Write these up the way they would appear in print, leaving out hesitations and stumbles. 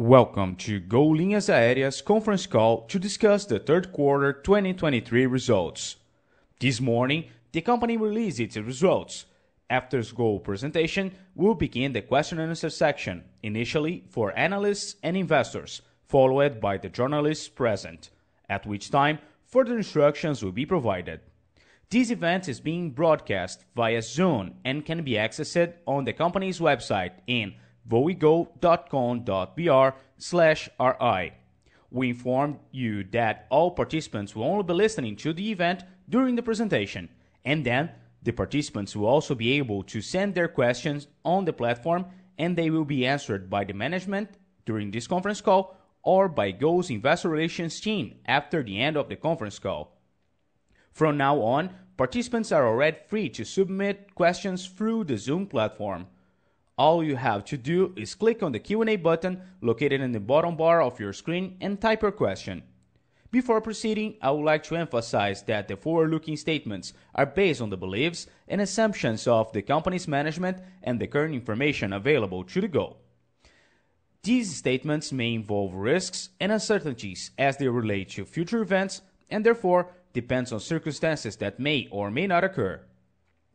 Welcome to Go Linhas Aéreas conference call to discuss the third quarter 2023 results. This morning, the company released its results. After the Go presentation, we'll begin the question and answer section, initially for analysts and investors, followed by the journalists present, at which time further instructions will be provided. This event is being broadcast via Zoom and can be accessed on the company's website in voegol.com.br/ri. We inform you that all participants will only be listening to the event during the presentation, and then the participants will also be able to send their questions on the platform, and they will be answered by the management during this conference call or by Go's investor relations team after the end of the conference call. From now on, participants are already free to submit questions through the Zoom platform. All you have to do is click on the Q&A button located in the bottom bar of your screen and type your question. Before proceeding, I would like to emphasize that the forward-looking statements are based on the beliefs and assumptions of the company's management and the current information available to the Go. These statements may involve risks and uncertainties as they relate to future events and therefore depends on circumstances that may or may not occur.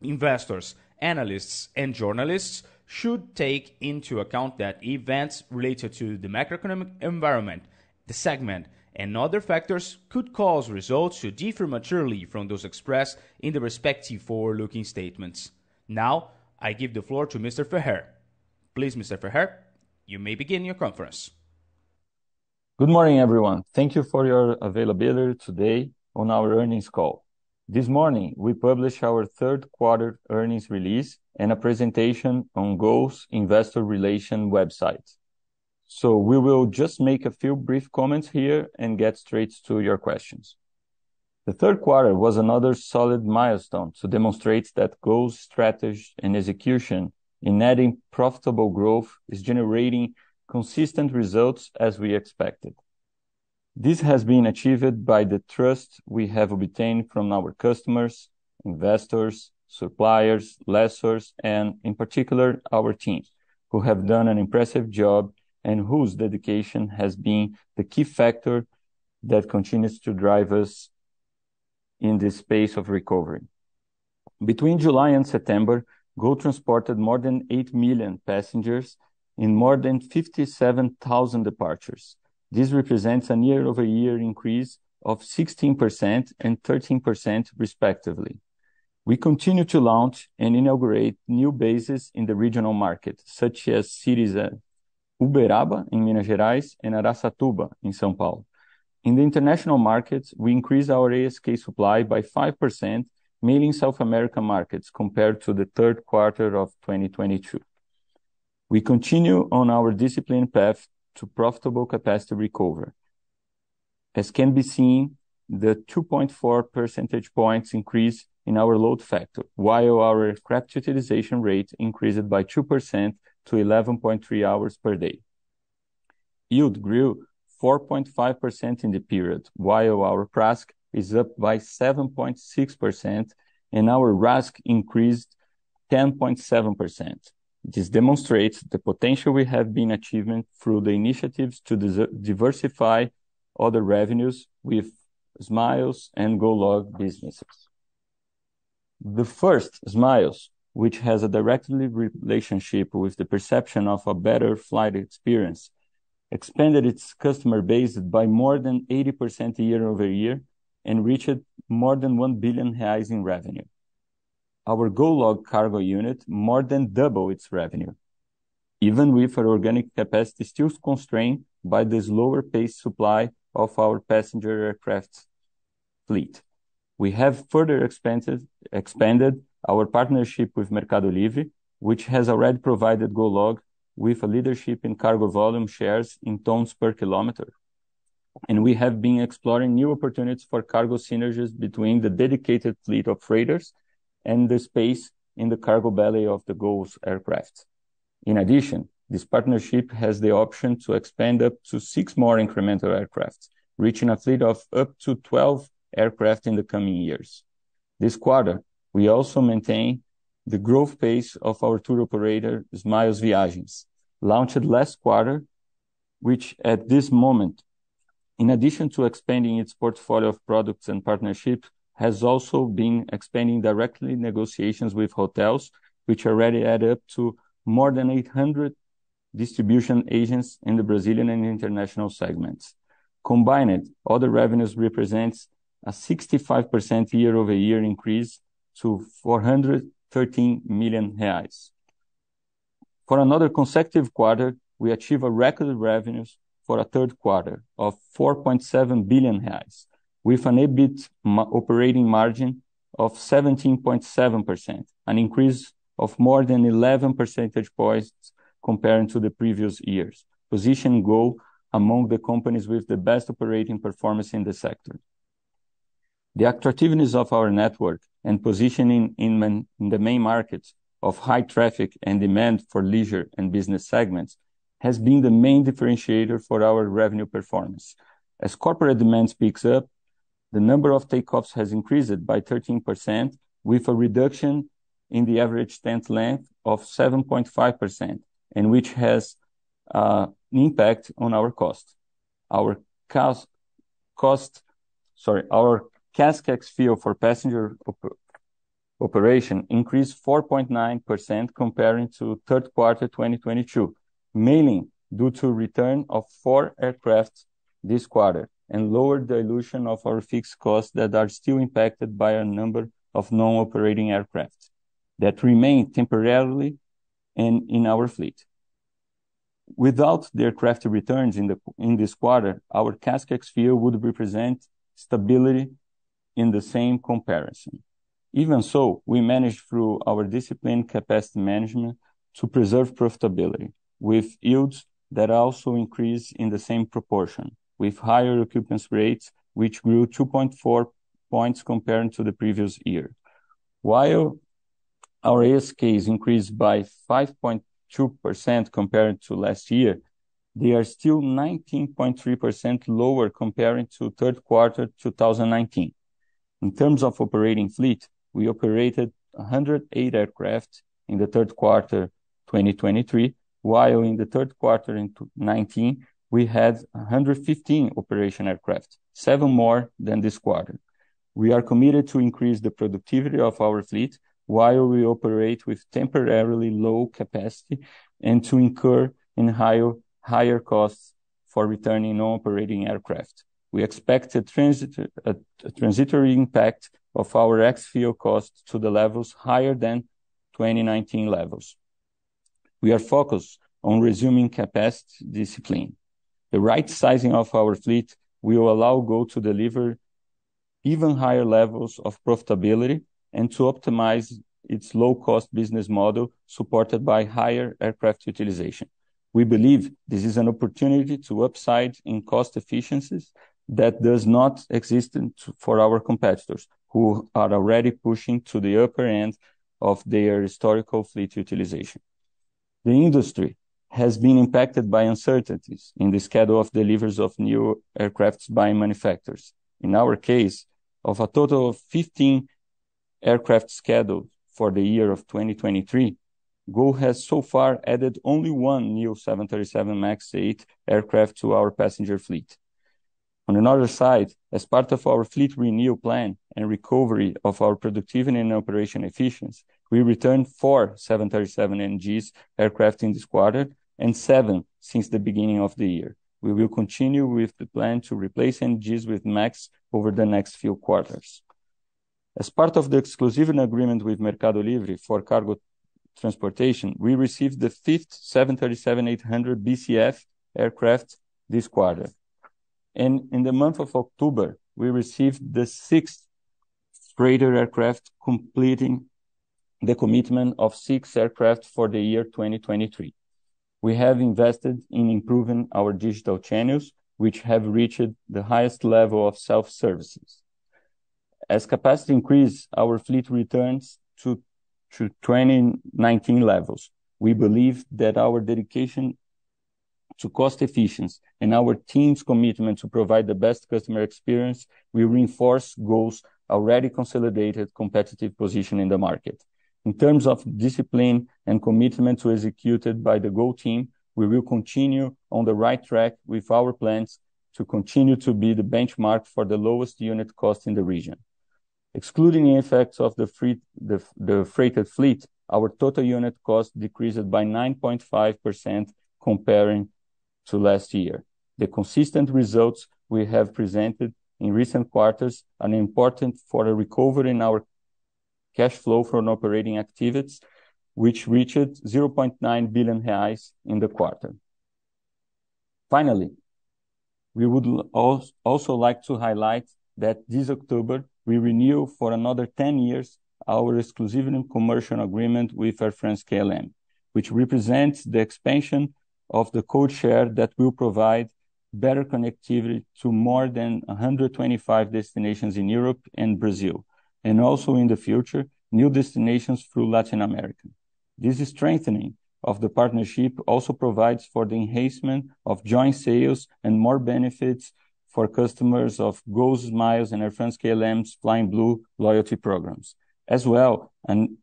Investors, analysts, and journalists should take into account that events related to the macroeconomic environment, the segment, and other factors could cause results to differ materially from those expressed in the respective forward-looking statements. Now, I give the floor to Mr. Feher. Please, Mr. Feher, you may begin your conference. Good morning, everyone. Thank you for your availability today on our earnings call. This morning, we published our third quarter earnings release and a presentation on Go's investor relations website. So we will just make a few brief comments here and get straight to your questions. The third quarter was another solid milestone to demonstrate that Go's strategy and execution in adding profitable growth is generating consistent results as we expected. This has been achieved by the trust we have obtained from our customers, investors, suppliers, lessors, and in particular our team, who have done an impressive job and whose dedication has been the key factor that continues to drive us in this space of recovery. Between July and September, Go transported more than 8 million passengers in more than 57,000 departures. This represents a year-over-year increase of 16% and 13% respectively. We continue to launch and inaugurate new bases in the regional market, such as cities at Uberaba in Minas Gerais and Aracatuba in São Paulo. In the international markets, we increase our ASK supply by 5%, mainly in South American markets compared to the third quarter of 2022. We continue on our disciplined path to profitable capacity recovery. As can be seen, the 2.4 percentage points increase in our load factor, while our aircraft utilization rate increased by 2% to 11.3 hours per day. Yield grew 4.5% in the period, while our prask is up by 7.6% and our RASC increased 10.7%. This demonstrates the potential we have been achieving through the initiatives to diversify other revenues with Smiles and GoLog businesses. The first, Smiles, which has a direct relationship with the perception of a better flight experience, expanded its customer base by more than 80% year over year and reached more than 1 billion reais in revenue. Our GoLog cargo unit more than doubled its revenue, even with our organic capacity still constrained by the slower pace supply of our passenger aircraft fleet. We have further expanded our partnership with Mercado Livre, which has already provided GoLog with a leadership in cargo volume shares in tons per kilometer. And we have been exploring new opportunities for cargo synergies between the dedicated fleet of freighters and the space in the cargo belly of the Go's aircraft. In addition, this partnership has the option to expand up to 6 more incremental aircraft, reaching a fleet of up to 12 aircraft in the coming years. This quarter, we also maintain the growth pace of our tour operator, Smiles Viagens, launched last quarter which at this moment, in addition to expanding its portfolio of products and partnerships, has also been expanding directly negotiations with hotels, which already add up to more than 800 distribution agents in the Brazilian and international segments. Combined, other revenues represents a 65% year-over-year increase to 413 million reais. For another consecutive quarter, we achieve a record revenues for a third quarter of 4.7 billion reais, with an EBIT operating margin of 17.7%, an increase of more than 11 percentage points comparing to the previous years, position Go among the companies with the best operating performance in the sector. The attractiveness of our network and positioning in the main markets of high traffic and demand for leisure and business segments has been the main differentiator for our revenue performance. As corporate demand picks up, the number of takeoffs has increased by 13%, with a reduction in the average tent length of 7.5%, and which has an impact on our cost. Our our CASK ex-fuel for passenger operation increased 4.9% comparing to third quarter 2022, mainly due to return of 4 aircraft this quarter and lower dilution of our fixed costs that are still impacted by a number of non-operating aircraft that remain temporarily in our fleet. Without the aircraft returns in this quarter, our CASK ex-fuel would represent stability in the same comparison. Even so, we managed through our disciplined capacity management to preserve profitability, with yields that also increase in the same proportion, with higher occupancy rates, which grew 2.4 points compared to the previous year. While our ASKs increased by 5.2% compared to last year, they are still 19.3% lower compared to third quarter 2019. In terms of operating fleet, we operated 108 aircraft in the third quarter 2023, while in the third quarter in 2019, we had 115 operation aircraft, 7 more than this quarter. We are committed to increase the productivity of our fleet while we operate with temporarily low capacity and to incur in higher costs for returning non-operating aircraft. We expect a transitory impact of our ex-fuel costs to the levels higher than 2019 levels. We are focused on resuming capacity discipline. The right sizing of our fleet will allow Go to deliver even higher levels of profitability and to optimize its low-cost business model supported by higher aircraft utilization. We believe this is an opportunity to upside in cost efficiencies that does not exist for our competitors, who are already pushing to the upper end of their historical fleet utilization. The industry has been impacted by uncertainties in the schedule of deliveries of new aircrafts by manufacturers. In our case, of a total of 15 aircraft scheduled for the year of 2023, Go has so far added only 1 new 737 MAX 8 aircraft to our passenger fleet. On another side, as part of our fleet renewal plan and recovery of our productivity and operation efficiency, we returned 4 737 NGs aircraft in this quarter and 7 since the beginning of the year. We will continue with the plan to replace NGs with MAX over the next few quarters. As part of the exclusive agreement with Mercado Livre for cargo transportation, we received the 5th 737-800 BCF aircraft this quarter. And in the month of October, we received the 6th freighter aircraft, completing the commitment of 6 aircraft for the year 2023. We have invested in improving our digital channels, which have reached the highest level of self-services. As capacity increases, our fleet returns to 2019 levels. We believe that our dedication to cost efficiency and our team's commitment to provide the best customer experience will reinforce Go's already consolidated competitive position in the market. In terms of discipline and commitment to executed by the Go team, we will continue on the right track with our plans to continue to be the benchmark for the lowest unit cost in the region. Excluding the effects of the freighted fleet, our total unit cost decreased by 9.5% comparing to last year. The consistent results we have presented in recent quarters are important for a recovery in our cash flow from operating activities, which reached 0.9 billion reais in the quarter. Finally, we would also like to highlight that this October, we renew for another 10 years our exclusive commercial agreement with Air France KLM, which represents the expansion of the code share that will provide better connectivity to more than 125 destinations in Europe and Brazil, and also in the future, new destinations through Latin America. This strengthening of the partnership also provides for the enhancement of joint sales and more benefits for customers of Go, Smiles, and Air France KLM's Flying Blue loyalty programs. As well, an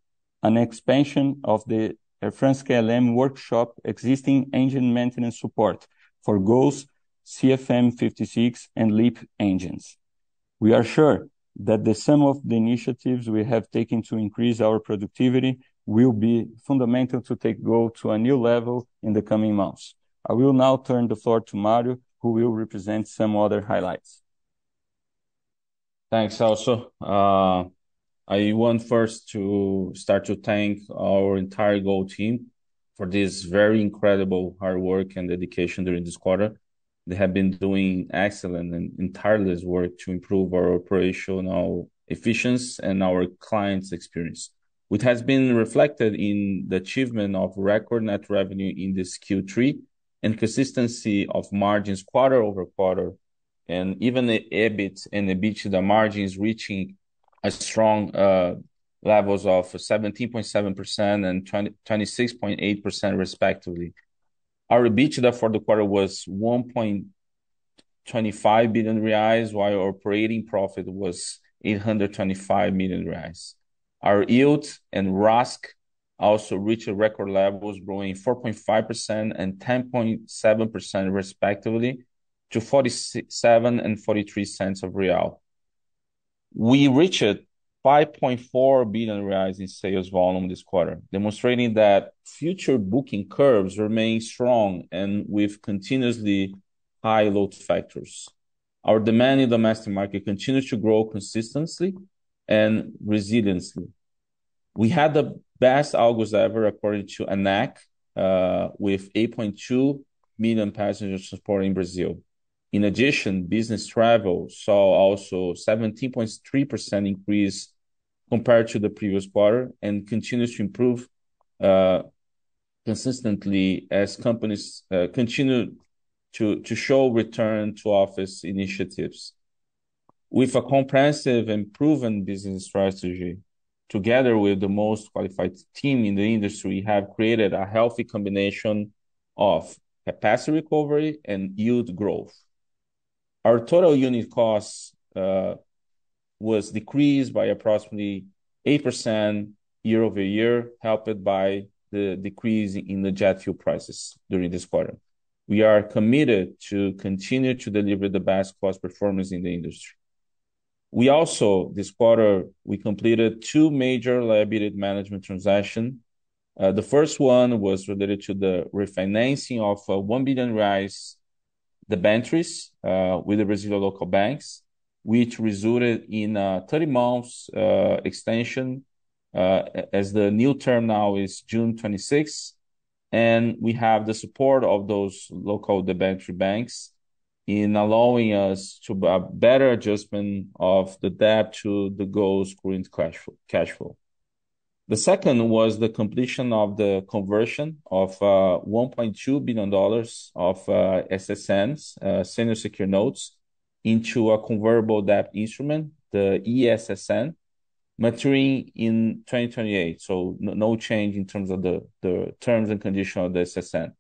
expansion of the Air France KLM workshop existing engine maintenance support for Go's CFM56 and Leap engines. We are sure that the sum of the initiatives we have taken to increase our productivity will be fundamental to take Go to a new level in the coming months. I will now turn the floor to Mario, who will represent some other highlights. Thanks, Celso. I want first to start to thank our entire Go team for this very incredible hard work and dedication during this quarter. They have been doing excellent and tireless work to improve our operational efficiency and our clients' experience, which has been reflected in the achievement of record net revenue in this Q3 and consistency of margins quarter over quarter, and even the EBIT and EBITDA margins reaching a strong levels of 17.7% and 26.8% respectively. Our EBITDA for the quarter was 1.25 billion reais, while our operating profit was 825 million reais. Our yield and RASC also reached record levels, growing 4.5% and 10.7% respectively to 47 and 43 cents of real. We reached 5.4 billion reais in sales volume this quarter, demonstrating that future booking curves remain strong and with continuously high load factors. Our demand in the domestic market continues to grow consistently and resiliently. We had the best August ever according to ANAC, with 8.2 million passengers transporting Brazil. In addition, business travel saw also 17.3% increase compared to the previous quarter and continues to improve consistently as companies continue to show return to office initiatives. With a comprehensive and proven business strategy, together with the most qualified team in the industry, we have created a healthy combination of capacity recovery and yield growth. Our total unit costs was decreased by approximately 8% year over year, helped by the decrease in the jet fuel prices during this quarter. We are committed to continue to deliver the best cost performance in the industry. We also, this quarter, we completed two major liability management transactions. The first one was related to the refinancing of 1 billion reais debentures with the Brazilian local banks, which resulted in a 30 months extension as the new term now is June 26. And we have the support of those local debenture banks in allowing us to a better adjustment of the debt to the Go's current cash flow. The second was the completion of the conversion of $1.2 billion of SSN's senior secure notes into a convertible debt instrument, the ESSN, maturing in 2028. So no change in terms of the terms and conditions of the SSN.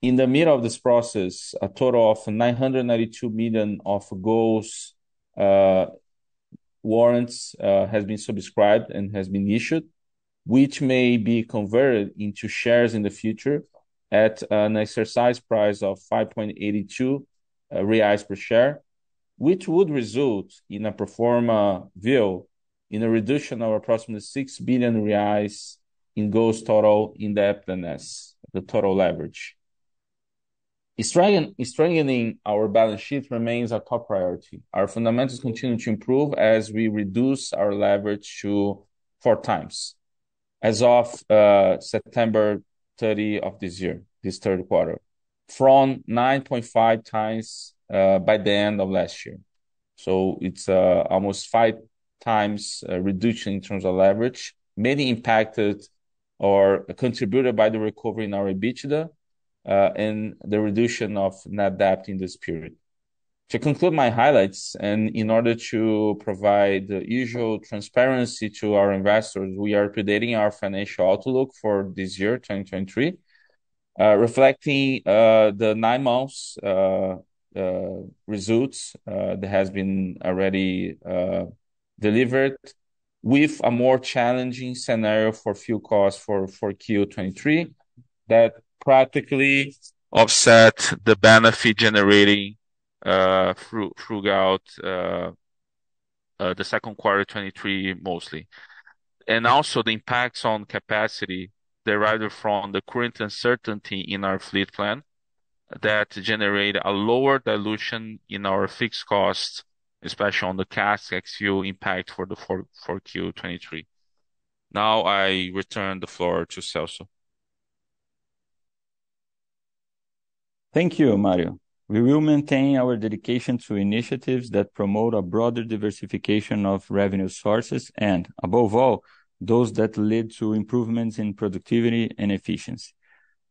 In the middle of this process, a total of 992 million of Go's warrants has been subscribed and has been issued, which may be converted into shares in the future at an exercise price of 5.82 reais per share, which would result in a pro forma view in a reduction of approximately 6 billion reais in Go's total indebtedness, the total leverage. Strengthening our balance sheet remains a top priority. Our fundamentals continue to improve as we reduce our leverage to 4 times as of September 30 of this year, this third quarter, from 9.5 times by the end of last year. So it's almost 5 times reduction in terms of leverage, mainly impacted or contributed by the recovery in our EBITDA and the reduction of net debt in this period. To conclude my highlights, and in order to provide the usual transparency to our investors, we are updating our financial outlook for this year, 2023, reflecting the 9 months results that has been already delivered, with a more challenging scenario for fuel costs for Q23 that practically offset the benefit generating throughout the second quarter 23 mostly. And also the impacts on capacity derived from the current uncertainty in our fleet plan that generate a lower dilution in our fixed costs, especially on the CASK ex-fuel impact for the 4Q23. Now I return the floor to Celso. Thank you, Mario. We will maintain our dedication to initiatives that promote a broader diversification of revenue sources and, above all, those that lead to improvements in productivity and efficiency.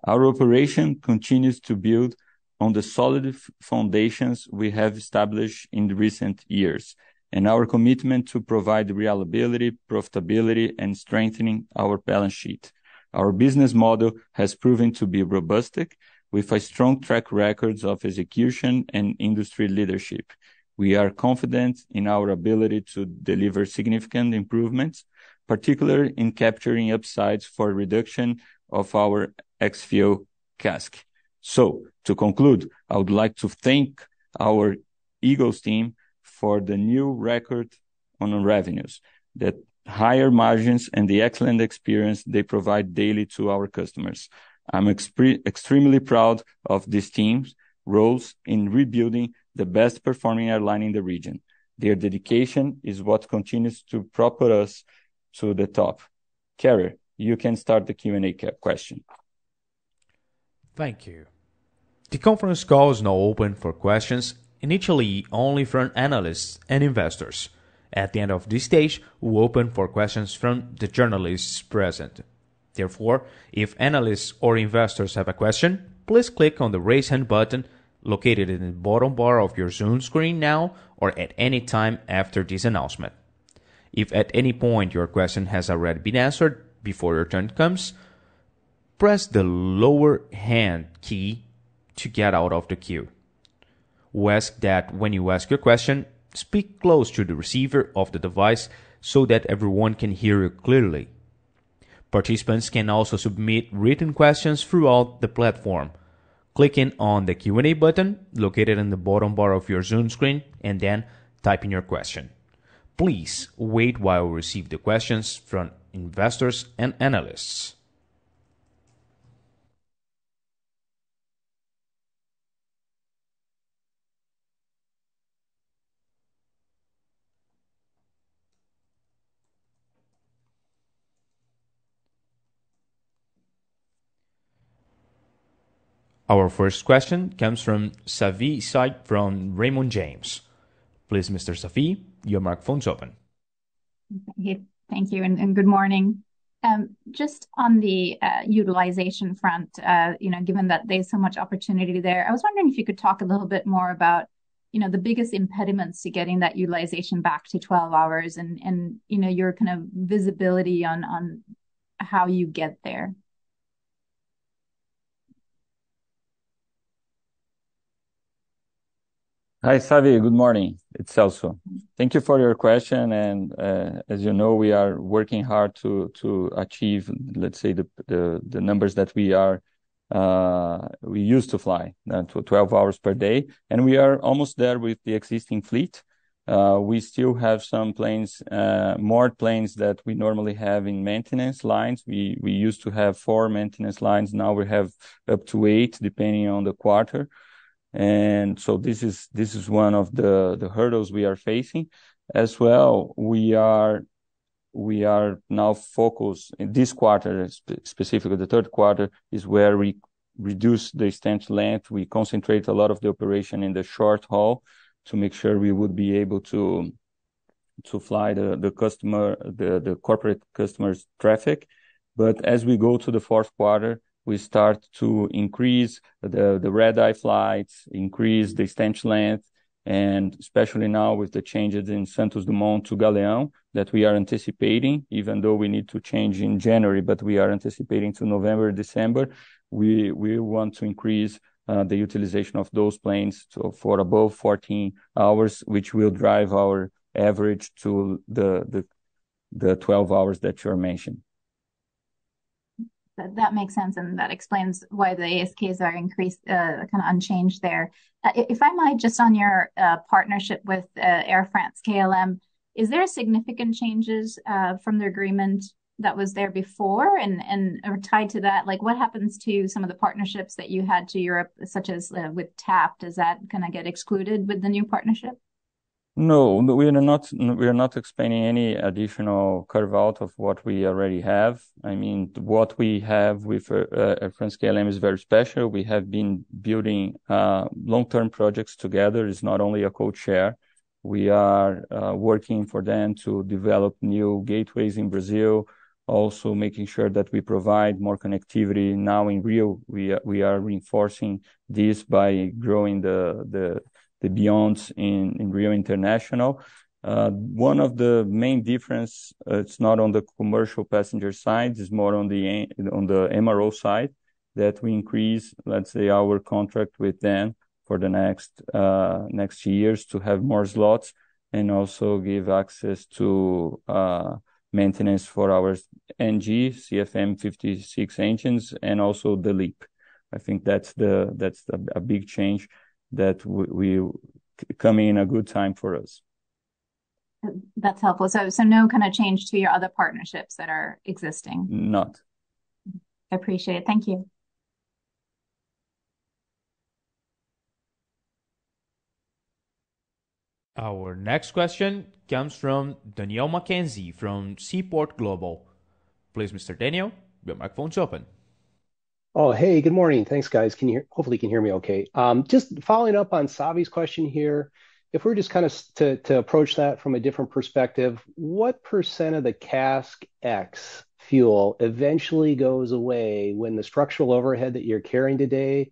Our operation continues to build on the solid foundations we have established in recent years, and our commitment to provide reliability, profitability, and strengthening our balance sheet. Our business model has proven to be robust, with a strong track record of execution and industry leadership. We are confident in our ability to deliver significant improvements, particularly in capturing upsides for reduction of our ex-fuel CASK. So, to conclude, I would like to thank our Eagles team for the new record on revenues, the higher margins, and the excellent experience they provide daily to our customers. I'm extremely proud of this team's roles in rebuilding the best performing airline in the region. Their dedication is what continues to propel us to the top. Carrier, you can start the Q&A question. Thank you. The conference call is now open for questions, initially only from analysts and investors. At the end of this stage, we'll open for questions from the journalists present. Therefore, if analysts or investors have a question, please click on the raise hand button located in the bottom bar of your Zoom screen now or at any time after this announcement. If at any point your question has already been answered before your turn comes, press the lower hand key to get out of the queue. We ask that when you ask your question, speak close to the receiver of the device so that everyone can hear you clearly. Participants can also submit written questions throughout the platform, clicking on the Q&A button located in the bottom bar of your Zoom screen and then typing your question. Please wait while we receive the questions from investors and analysts. Our first question comes from Savi Syth from Raymond James. Please, Mr. Savi, your microphone's open. Thank you, and good morning. Just on the utilization front, given that there's so much opportunity there, I was wondering if you could talk a little bit more about, the biggest impediments to getting that utilization back to 12 hours and your kind of visibility on how you get there. Hi, Savi. Good morning. It's Celso. Thank you for your question. And as you know, we are working hard to achieve, let's say, the numbers that we are we used to fly, 12 hours per day, and we are almost there with the existing fleet. We still have some planes, more planes that we normally have in maintenance lines. We used to have 4 maintenance lines. Now we have up to 8, depending on the quarter. And so this is one of the hurdles we are facing. As well, we are now focused in this quarter, specifically the third quarter, is where we reduce the stage length. We concentrate a lot of the operation in the short haul to make sure we would be able to fly the corporate customers' traffic. But as we go to the fourth quarter, we start to increase the red-eye flights, increase the stage length, and especially now with the changes in Santos Dumont to Galeão that we are anticipating, even though we need to change in January, but we are anticipating to November, December. We want to increase the utilization of those planes for above 14 hours, which will drive our average to the 12 hours that you mentioned. That makes sense, and that explains why the ASKs are increased, kind of unchanged there. If I might, just on your partnership with Air France KLM, is there significant changes from the agreement that was there before, and or tied to that? Like, what happens to some of the partnerships that you had to Europe, such as with TAP? Does that kind of get excluded with the new partnership? No, we are not explaining any additional curve out of what we already have. I mean, what we have with Air France KLM is very special. We have been building long-term projects together. It's not only a co-share. We are working for them to develop new gateways in Brazil, also making sure that we provide more connectivity. Now in Rio, we are reinforcing this by growing the Beyonds in Rio International. One of the main difference, it's not on the commercial passenger side, it's more on the MRO side, that we increase, let's say, our contract with them for the next years to have more slots and also give access to maintenance for our NG, CFM56 engines, and also the Leap. I think that's a big change that we come in a good time for us. That's helpful. So no kind of change to your other partnerships that are existing? Not. I appreciate it. Thank you. Our next question comes from Daniel McKenzie from Seaport Global. Please, Mr. Daniel, your microphone's open. Oh, hey, good morning. Thanks, guys. Hopefully you can hear me okay. Just following up on Savi's question here, if we're just kind of to approach that from a different perspective, what % of the CASK X fuel eventually goes away when the structural overhead that you're carrying today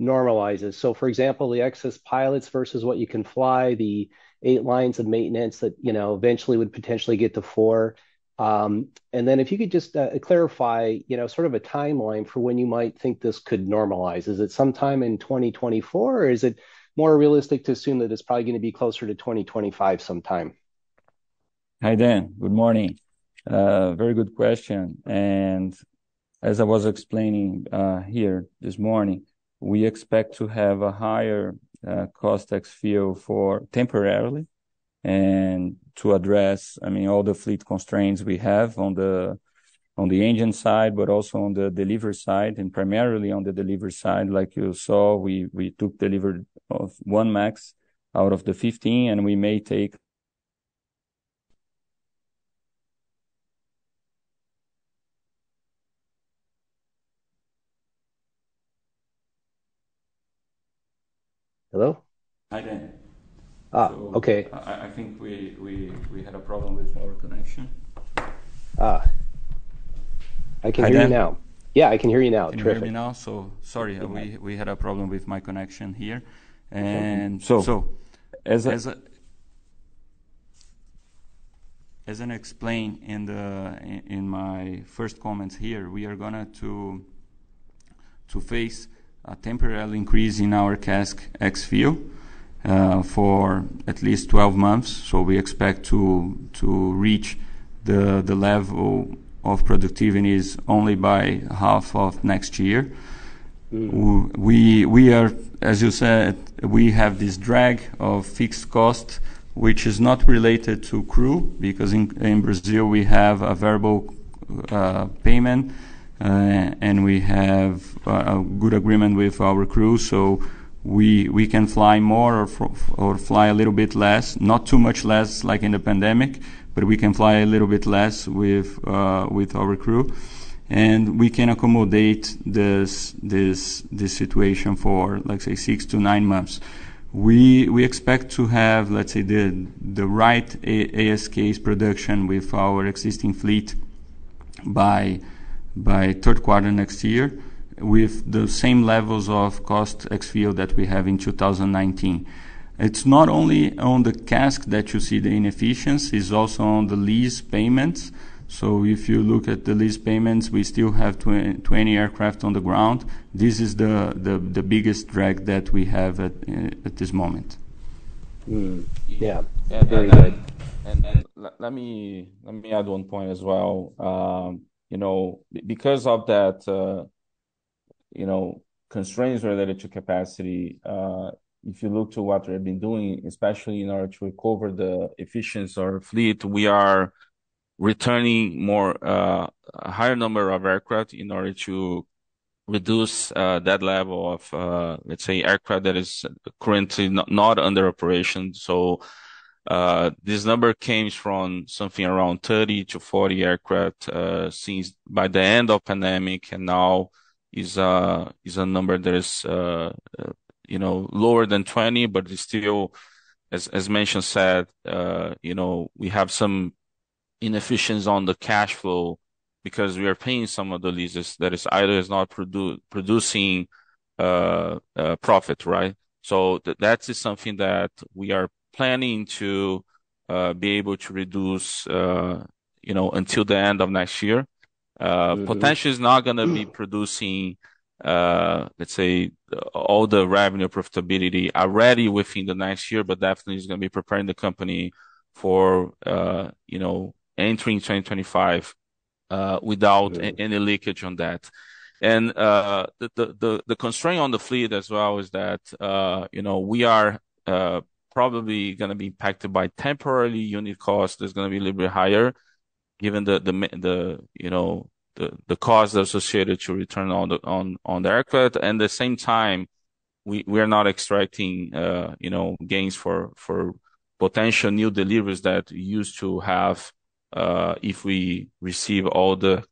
normalizes? So, for example, the excess pilots versus what you can fly, the 8 lines of maintenance that, eventually would potentially get to 4. And then if you could just clarify, sort of a timeline for when you might think this could normalize. Is it sometime in 2024, or is it more realistic to assume that it's probably going to be closer to 2025 sometime? Hi, Dan. Good morning. Very good question. And as I was explaining here this morning, we expect to have a higher cost ex-fuel for temporarily, and to address, all the fleet constraints we have on the engine side, but also on the delivery side, and primarily on the delivery side. Like you saw, we took delivery of 1 MAX out of the 15, and we may take Hello? Hi, Dan. So okay. I think we had a problem with our connection. I can hear you now. Yeah, I can hear you now. Can you hear me now? So sorry, we had a problem with my connection here, and so as I explained in my first comments here, we are gonna to face a temporary increase in our CASK ex-fuel. For at least 12 months, so we expect to reach the level of productivities only by half of next year. We are, as you said, we have this drag of fixed cost, which is not related to crew, because in Brazil we have a variable payment and we have a good agreement with our crew, so we can fly more or fly a little bit less, not too much less like in the pandemic, but we can fly a little bit less with our crew, and we can accommodate this situation for, let's say, 6 to 9 months. We expect to have, let's say, the right ASK's production with our existing fleet by third quarter next year, with the same levels of cost ex-fuel that we have in 2019. It's not only on the CASK that you see the inefficiency, it's also on the lease payments. So if you look at the lease payments, we still have 20 aircraft on the ground. This is the biggest drag that we have at this moment. Yeah, very good. And let me add one point as well. Because of that, constraints related to capacity, if you look to what we've been doing, especially in order to recover the efficiency of our fleet, we are returning a higher number of aircraft in order to reduce that level of, let's say, aircraft that is currently not under operation. So this number came from something around 30 to 40 aircraft since by the end of pandemic, and now is a number that is lower than 20, but it's still, as mentioned said, we have some inefficiency on the cash flow because we are paying some of the leases that is either is not producing profit, right? So that is something that we are planning to be able to reduce, until the end of next year. Potentially is not going to be producing, let's say, all the revenue profitability already within the next year, but definitely is going to be preparing the company for, entering 2025 without any leakage on that. And the constraint on the fleet as well is that, we are probably going to be impacted by temporarily unit cost that's going to be a little bit higher, given the cost associated to return on the aircraft. And at the same time, we are not extracting, gains for potential new deliveries that we used to have if we receive all the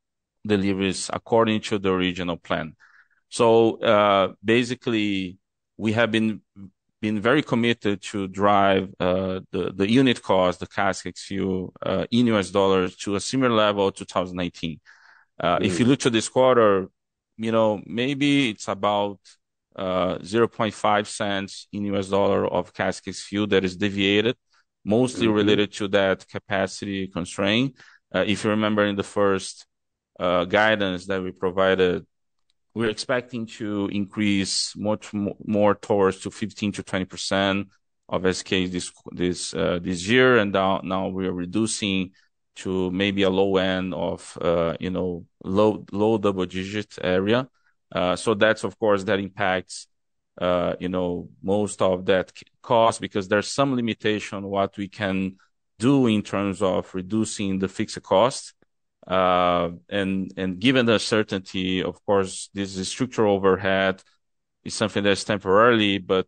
deliveries according to the original plan. So basically, we have been very committed to drive the unit cost, the CASK ex-fuel in US dollars to a similar level of 2019. If you look to this quarter, maybe it's about 0.5 cents in US dollar of CASK ex-fuel that is deviated, mostly related to that capacity constraint. If you remember in the first guidance that we provided, we're expecting to increase much more towards to 15 to 20% of SKs this year, and now we are reducing to maybe a low end of low double digit area. So that's, of course, that impacts most of that cost, because there's some limitation on what we can do in terms of reducing the fixed cost. And given the uncertainty, of course, this is structural overhead is something that's temporarily, but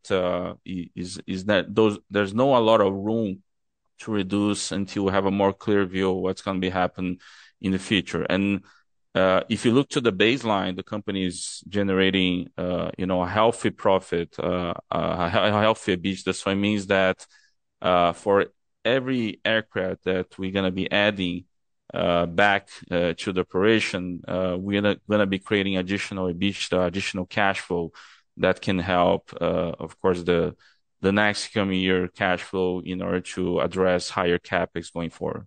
is that there's not a lot of room to reduce until we have a more clear view of what's going to be happening in the future. And if you look to the baseline, the company is generating a healthy profit, a healthy EBITDA. So it means that for every aircraft that we're going to be adding back to the operation, we're going to be creating additional EBITDA, additional cash flow that can help, of course, the next coming year cash flow in order to address higher CapEx going forward.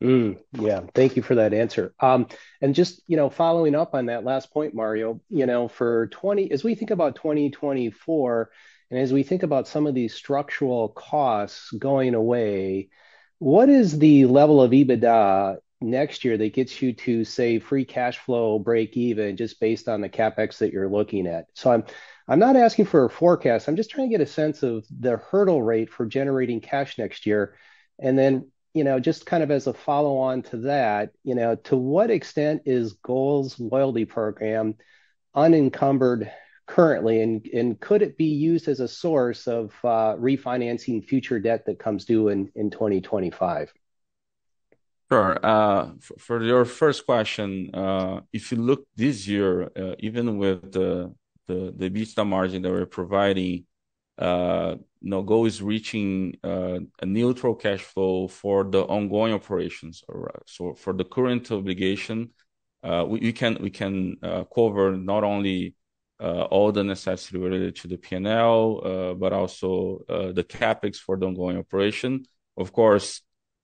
Yeah, thank you for that answer. And just, following up on that last point, Mario, as we think about 2024, and as we think about some of these structural costs going away, what is the level of EBITDA next year that gets you to, say, free cash flow break even just based on the CapEx that you're looking at. So I'm not asking for a forecast. I'm just trying to get a sense of the hurdle rate for generating cash next year. And then, you know, just kind of as a follow on to that, you know, to what extent is GOL's loyalty program unencumbered currently, and could it be used as a source of refinancing future debt that comes due in 2025? Sure. For your first question, if you look this year, even with the EBITDA margin that we're providing, GO is reaching a neutral cash flow for the ongoing operations. So for the current obligation, we can cover not only all the necessity related to the P&L, but also the CapEx for the ongoing operation. Of course,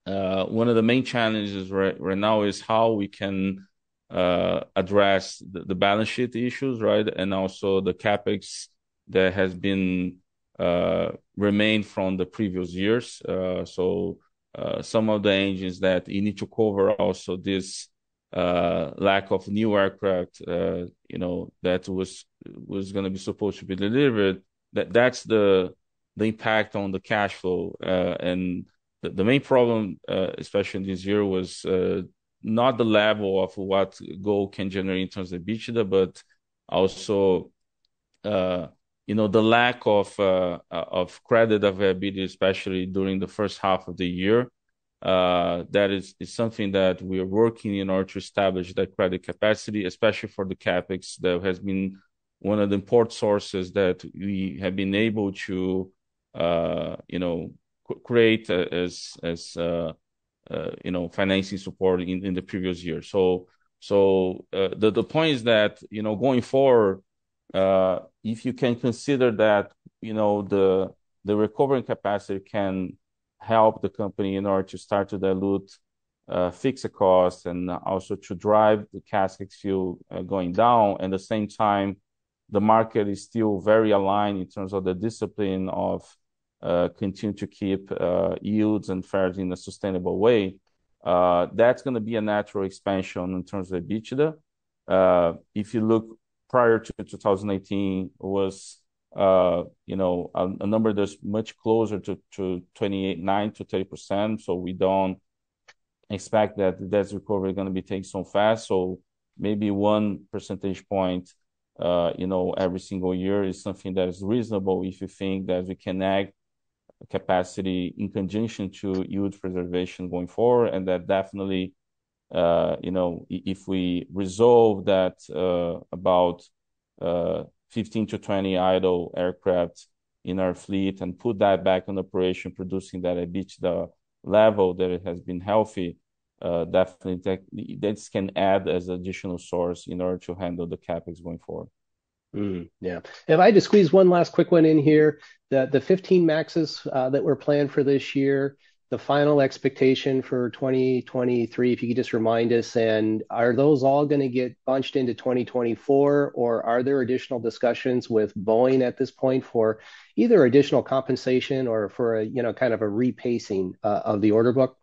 one of the main challenges right now is how we can address the balance sheet issues, right? And also the CapEx that has been remained from the previous years. So some of the engines that you need to cover also this lack of new aircraft, that was going to be supposed to be delivered. That's the impact on the cash flow, and the main problem, especially this year, was not the level of what GO can generate in terms of EBITDA, but also the lack of credit availability, especially during the first half of the year. That is something that we are working in order to establish that credit capacity, especially for the CapEx. That has been one of the important sources that we have been able to, create as financing support in the previous year. So the point is that, going forward, if you can consider that, the recovering capacity can help the company in order to start to dilute fixed costs and also to drive the CASK ex-fuel going down. And at the same time, the market is still very aligned in terms of the discipline of continue to keep yields and fares in a sustainable way. That's going to be a natural expansion in terms of EBITDA. If you look prior to 2018, it was a number that's much closer to 28.9 to 30%. So we don't expect that's recovery going to be taking so fast. So maybe 1 percentage point, every single year is something that is reasonable if you think that we can add capacity in conjunction to yield preservation going forward. And that definitely, if we resolve that about 15 to 20 idle aircraft in our fleet and put that back on operation, producing that EBITDA level that it has been healthy, definitely that can add as additional source in order to handle the CapEx going forward. Yeah. If I just squeeze one last quick one in here, the 15 maxes that were planned for this year, the final expectation for 2023, if you could just remind us, and are those all going to get bunched into 2024, or are there additional discussions with Boeing at this point for either additional compensation or for a repacing of the order book?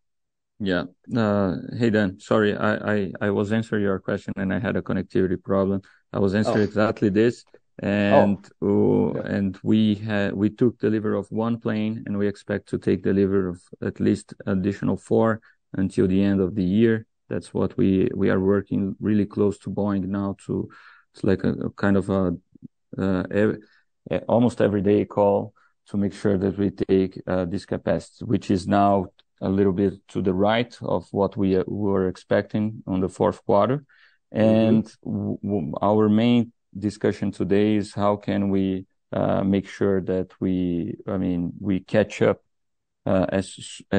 Yeah. Hey, Dan, sorry, I was answering your question and I had a connectivity problem. I was answering exactly this. And we took delivery of one plane, and we expect to take delivery of at least additional 4 until the end of the year. That's what we are working really close to Boeing now. To it's like a kind of almost everyday call to make sure that we take this capacity, which is now a little bit to the right of what we were expecting on the fourth quarter, and our main discussion today is how can we make sure that we catch up as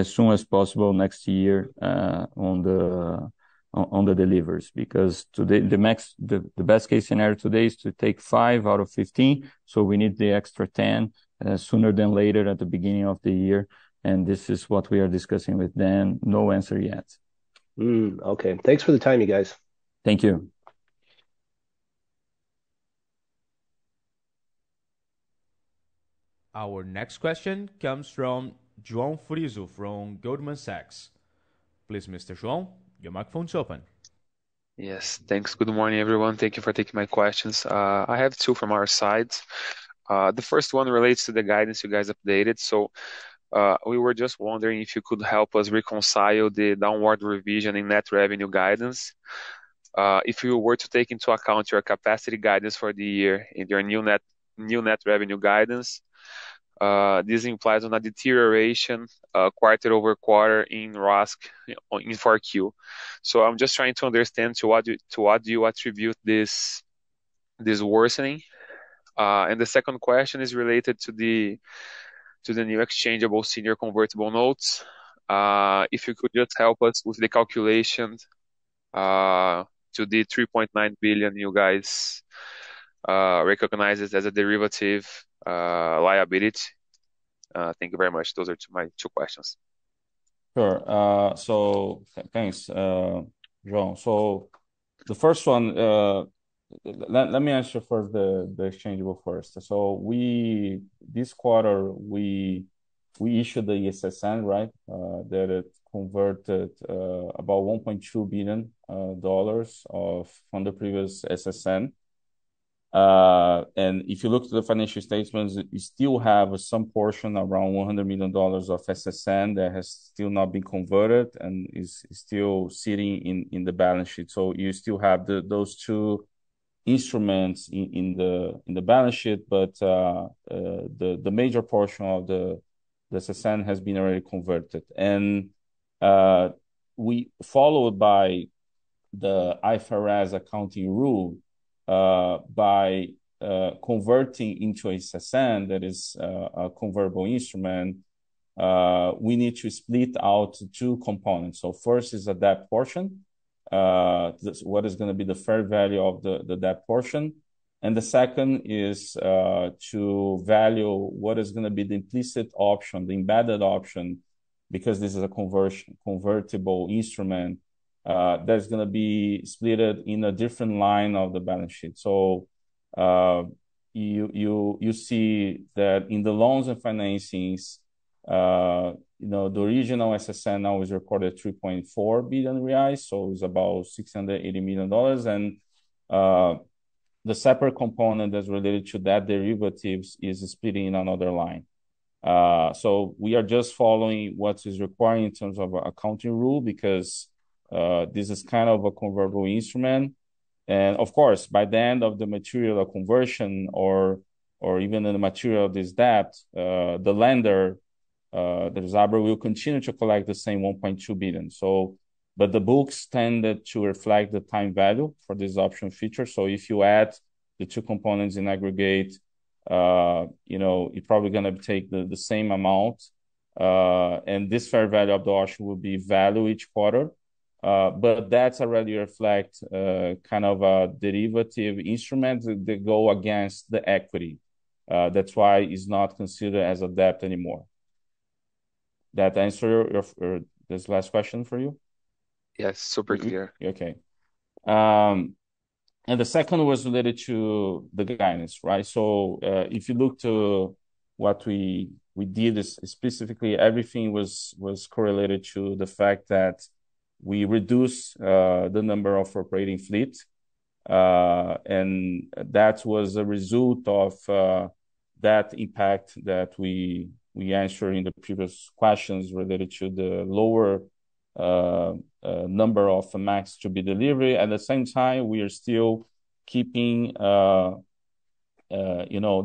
soon as possible next year on the deliveries, because today the best case scenario today is to take 5 out of 15, so we need the extra 10 sooner than later at the beginning of the year, and this is what we are discussing with Dan. No answer yet. Okay, thanks for the time, you guys. Thank you. Our next question comes from João Frizo from Goldman Sachs. Please, Mr. João, Your microphone's open. Yes, thanks. Good morning, everyone. Thank you for taking my questions. I have two from our side. The first one relates to the guidance you guys updated. So we were just wondering if you could help us reconcile the downward revision in net revenue guidance. If you were to take into account your capacity guidance for the year and your new net revenue guidance, this implies on a deterioration quarter over quarter in RASC in 4Q. So I'm just trying to understand to what do you attribute this worsening. And the second question is related to the new exchangeable senior convertible notes. If you could just help us with the calculation to the 3.9 billion you guys recognize it as a derivative liability. Thank you very much. Those are my two questions. Sure. So thanks, João. So the first one, let me answer first the exchangeable first. So this quarter we issued the ESSN, right? That it converted about $1.2 billion from the previous SSN. And if you look to the financial statements, you still have some portion around $100 million of SSN that has still not been converted and is still sitting in the balance sheet. So you still have those two instruments in the balance sheet, but the major portion of the SSN has been already converted. And we followed by the IFRS accounting rule by converting into a SSN, that is a convertible instrument, we need to split out two components. So first is the debt portion, what is going to be the fair value of the debt portion. And the second is to value what is going to be the implicit option, the embedded option, because this is a convertible instrument that's going to be split in a different line of the balance sheet. So you see that in the loans and financings, the original SSN now is recorded 3.4 billion reais, so it's about $680 million. And the separate component that's related to that derivatives is splitting in another line. So we are just following what is required in terms of accounting rule, because this is kind of a convertible instrument. And of course, by the end of the material conversion or even in the material of this debt, the lender, the Zabra, will continue to collect the same 1.2 billion. So, but the books tended to reflect the time value for this option feature. So if you add the two components in aggregate, you're probably going to take the same amount. And this fair value of the option will be valued each quarter. But that's already reflect kind of a derivative instrument that go against the equity. That's why it's not considered as a debt anymore. That answer your this last question for you? Yes, super clear. Okay. And the second was related to the guidance, right? So if you look to what we did, is specifically everything was correlated to the fact that we reduce the number of operating fleet, and that was a result of that impact that we answered in the previous questions related to the lower number of MAX to be delivered. At the same time, we are still keeping the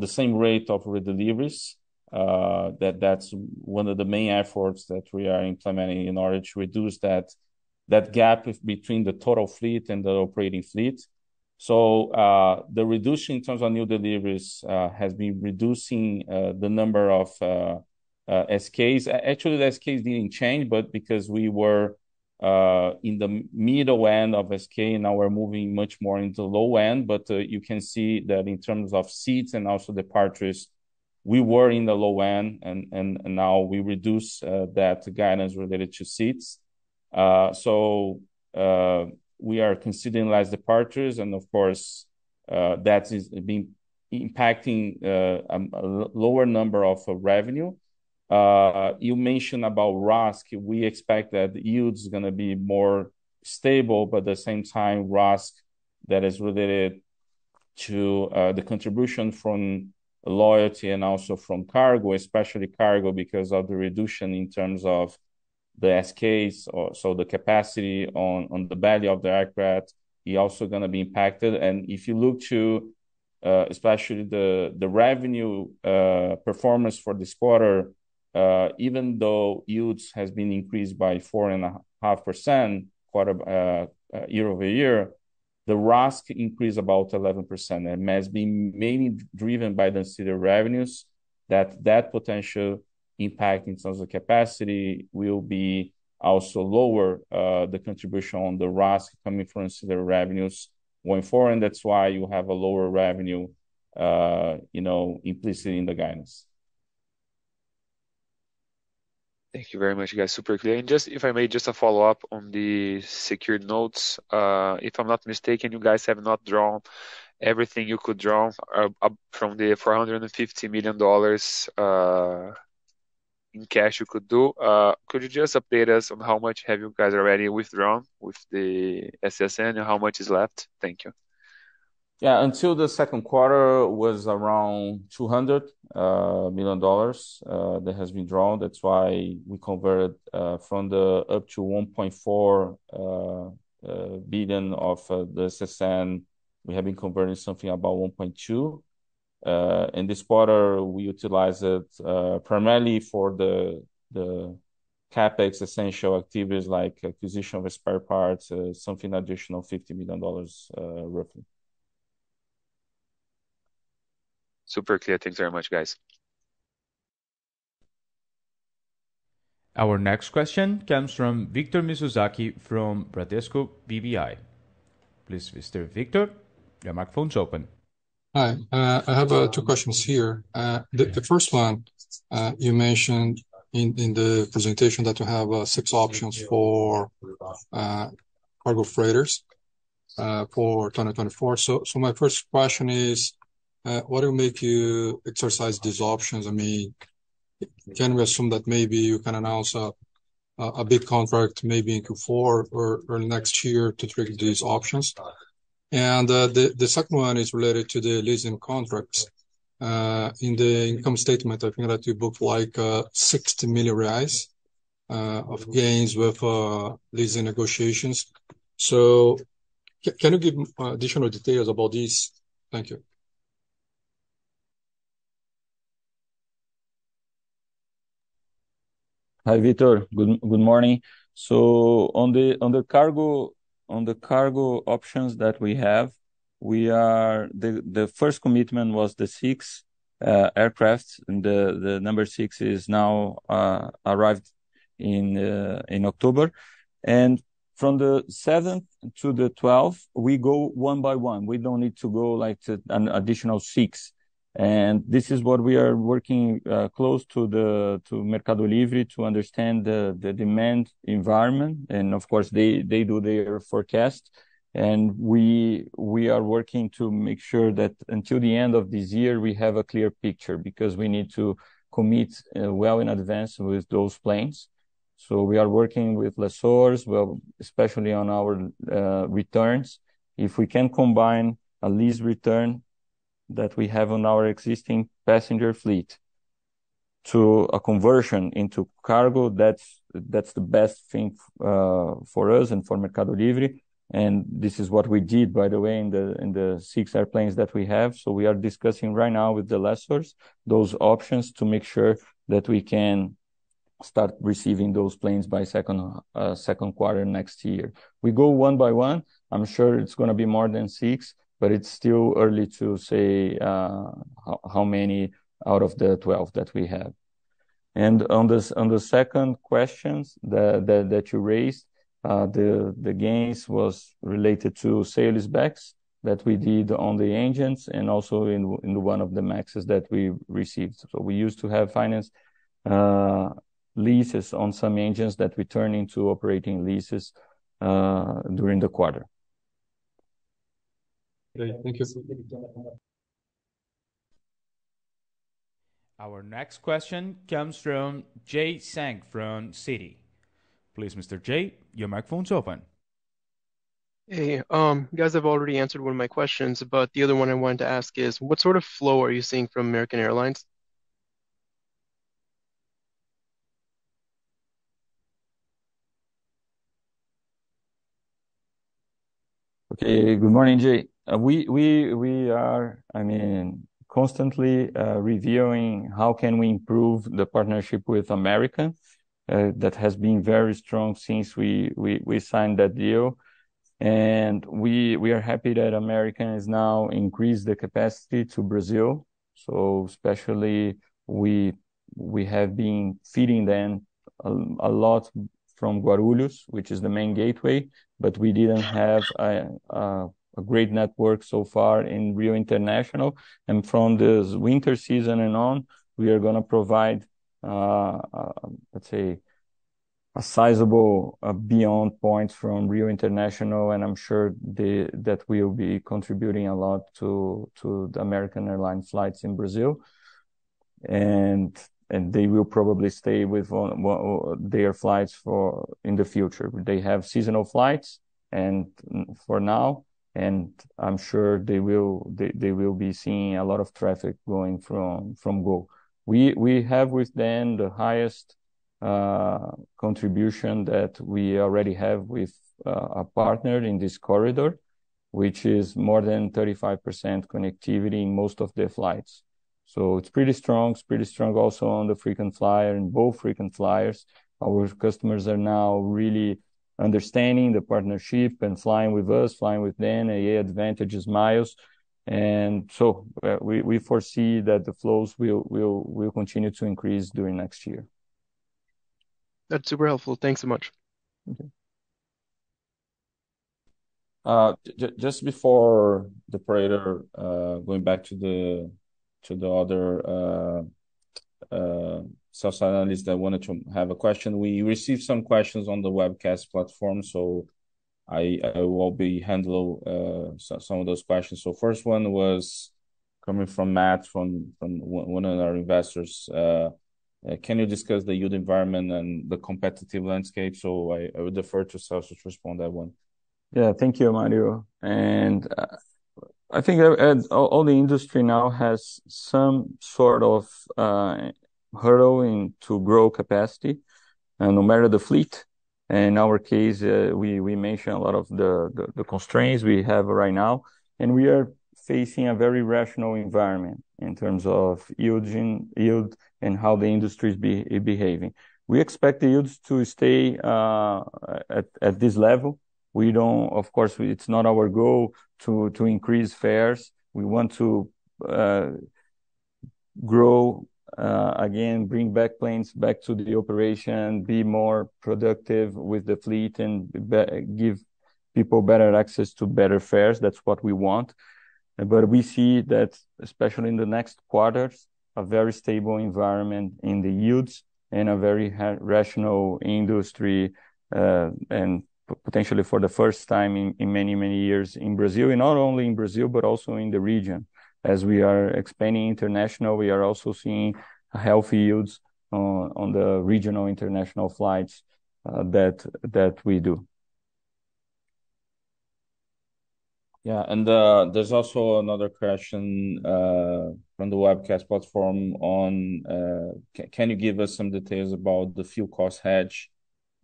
same rate of redeliveries. That's one of the main efforts that we are implementing in order to reduce that gap between the total fleet and the operating fleet. So the reduction in terms of new deliveries has been reducing the number of SKs. Actually, the SKs didn't change, but because we were in the middle end of SK, now we're moving much more into low end, but you can see that in terms of seats and also departures, we were in the low end, and now we reduce that guidance related to seats. So we are considering less departures, and of course, that is being impacting a lower number of revenue. You mentioned about RASC. We expect that yield is going to be more stable, but at the same time, RASC that is related to the contribution from loyalty and also from cargo, especially cargo, because of the reduction in terms of the SKs, or so the capacity on the belly of the aircraft, is also going to be impacted. And if you look to especially the revenue performance for this quarter, even though yields has been increased by 4.5% year over year, the RASC increased about 11%, and has been mainly driven by the ancillary revenues. That potential impact in terms of capacity will be also lower, the contribution on the RASC coming from ancillary revenues going forward, and that's why you have a lower revenue, implicit in the guidance. Thank you very much, guys. Super clear. And just, if I may, just a follow-up on the secured notes. If I'm not mistaken, you guys have not drawn everything you could draw up from the $450 million in cash you could do. Could you just update us on how much have you guys already withdrawn with the SSN and how much is left? Thank you. Yeah, until the second quarter was around $200 million that has been drawn. That's why we converted from the up to 1.4 billion of the SSN. We have been converting something about 1.2. In this quarter, we utilized it primarily for the CapEx essential activities like acquisition of spare parts, something additional $50 million roughly. Super clear. Thanks very much, guys. Our next question comes from Victor Mizuzaki from Bradesco BBI. Please, Mr. Victor, your microphone's open. Hi. I have two questions here. The first one, you mentioned in the presentation that you have six options for cargo freighters for 2024. So my first question is, what will make you exercise these options? I mean, can we assume that maybe you can announce a big contract maybe in Q4 or next year to trigger these options? And the second one is related to the leasing contracts. In the income statement, I think that you booked like 60 million reais of gains with leasing negotiations. So can you give additional details about these? Thank you. Hi, Victor. Good morning. So on the cargo options that we have, we are the first commitment was the six aircraft, and the number six is now arrived in October. And from the 7th to the 12th, we go one by one. We don't need to go like to an additional six. And this is what we are working close to Mercado Livre to understand the demand environment. And of course, they do their forecast. And we are working to make sure that until the end of this year, we have a clear picture, because we need to commit well in advance with those planes. So we are working with lessors, well, especially on our returns. If we can combine a lease return that we have on our existing passenger fleet to a conversion into cargo, that's the best thing for us and for Mercado Livre. And this is what we did, by the way, in the six airplanes that we have. So we are discussing right now with the lessors those options to make sure that we can start receiving those planes by second quarter next year. We go one by one. I'm sure it's going to be more than six, but it's still early to say how many out of the 12 that we have. And on the second questions that you raised, the gains was related to sale-leasebacks that we did on the engines and also in one of the maxes that we received. So we used to have finance leases on some engines that we turn into operating leases during the quarter. Thank you. Our next question comes from Jay Sang from Citi. Please, Mr. Jay, your microphone's open. Hey, you guys have already answered one of my questions, but the other one I wanted to ask is, what sort of flow are you seeing from American Airlines? Okay, good morning, Jay. We are, constantly reviewing how can we improve the partnership with American. That has been very strong since we signed that deal. And we are happy that American is now increased the capacity to Brazil. So especially we have been feeding them a lot from Guarulhos, which is the main gateway, but we didn't have a great network so far in Rio International. And from this winter season and on, we are going to provide let's say a sizable beyond points from Rio International, and I'm sure that will be contributing a lot to the American Airlines flights in Brazil, and they will probably stay with their flights for in the future. They have seasonal flights, and for now, and I'm sure they will be seeing a lot of traffic going from Go. We have with them the highest contribution that we already have with a partner in this corridor, which is more than 35% connectivity in most of their flights. So it's pretty strong. It's pretty strong also on the frequent flyer and both frequent flyers. Our customers are now really understanding the partnership and flying with us, flying with them, AA advantages, miles. And so we foresee that the flows will continue to increase during next year. That's super helpful. Thanks so much. Okay. Just before the operator going back to the other sales analysts that wanted to have a question, we received some questions on the webcast platform, so I will be handle some of those questions. So first one was coming from Matt, from one of our investors. Can you discuss the yield environment and the competitive landscape? So I would defer to Celso to respond to that one. Yeah, thank you, Mario. And I think all the industry now has some sort of hurdle to grow capacity, no matter the fleet. In our case, we mentioned a lot of the constraints we have right now, and we are facing a very rational environment in terms of yield and how the industry is behaving. We expect the yields to stay at this level. We don't, of course, it's not our goal to increase fares. We want to grow. Again, bring back planes back to the operation, be more productive with the fleet, and give people better access to better fares. That's what we want. But we see that, especially in the next quarters, a very stable environment in the yields and a very rational industry, and potentially for the first time in many, many years in Brazil, and not only in Brazil, but also in the region. As we are expanding international, we are also seeing healthy yields on the regional international flights that we do. Yeah, and there's also another question from the webcast platform on can you give us some details about the fuel cost hedge